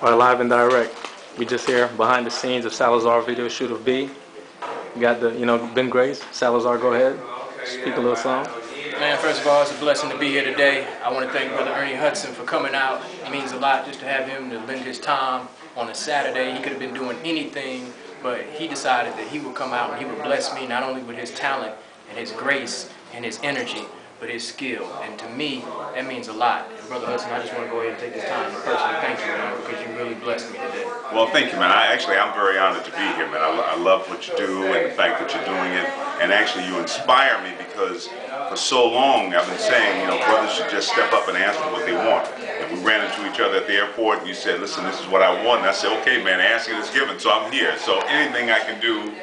are live and direct. We just here behind the scenes of Salazar video shoot of B. We got the, Ben Grace. Salazar, go ahead. Speak a little song. Man, first of all, it's a blessing to be here today. I want to thank Brother Ernie Hudson for coming out. It means a lot just to have him to lend his time on a Saturday. He could have been doing anything, but he decided that he would come out and he would bless me not only with his talent and his grace and his energy, but his skill. And to me, that means a lot. And Brother Hudson, I just want to go ahead and take this time to personally thank you, man, because you really blessed me today. Well, thank you, man. I'm very honored to be here, man. I love what you do and the fact that you're doing it. And actually, you inspire me because for so long, I've been saying, brothers should just step up and ask for what they want. And we ran into each other at the airport, and you said, listen, this is what I want. And I said, okay, man, asking is given, so I'm here. So anything I can do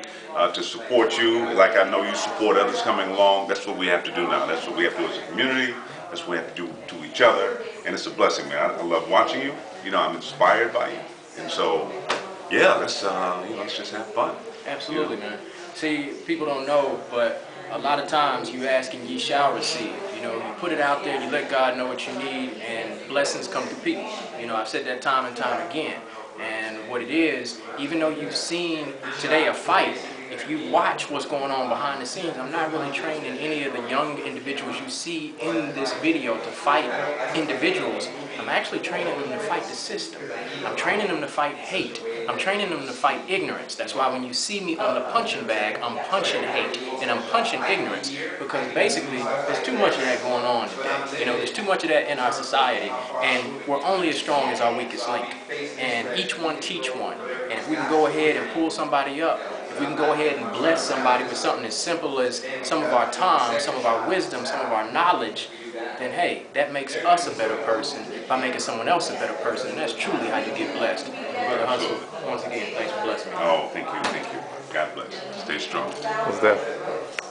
to support you, like I know you support others coming along, that's what we have to do now. That's what we have to do as a community. That's what we have to do to each other. And it's a blessing, man. I love watching you. I'm inspired by you. And so, yeah, let's just have fun. Absolutely, man. See, people don't know, but a lot of times you ask and ye shall receive. You put it out there, you let God know what you need, and blessings come to people. I've said that time and time again. And what it is, even though you've seen today a fight, if you watch what's going on behind the scenes, I'm not really training any of the young individuals you see in this video to fight individuals. I'm actually training them to fight the system. I'm training them to fight hate. I'm training them to fight ignorance. That's why when you see me on the punching bag, I'm punching hate and I'm punching ignorance, because basically there's too much of that going on today. There's too much of that in our society, and we're only as strong as our weakest link. And each one teach one. And if we can go ahead and pull somebody up, if we can go ahead and bless somebody with something as simple as some of our time, some of our wisdom, some of our knowledge, then hey, that makes us a better person by making someone else a better person. And that's truly how you get blessed. Brother Hudson, once again, thanks for blessing me. Oh, thank you, thank you. God bless. Stay strong. What's that?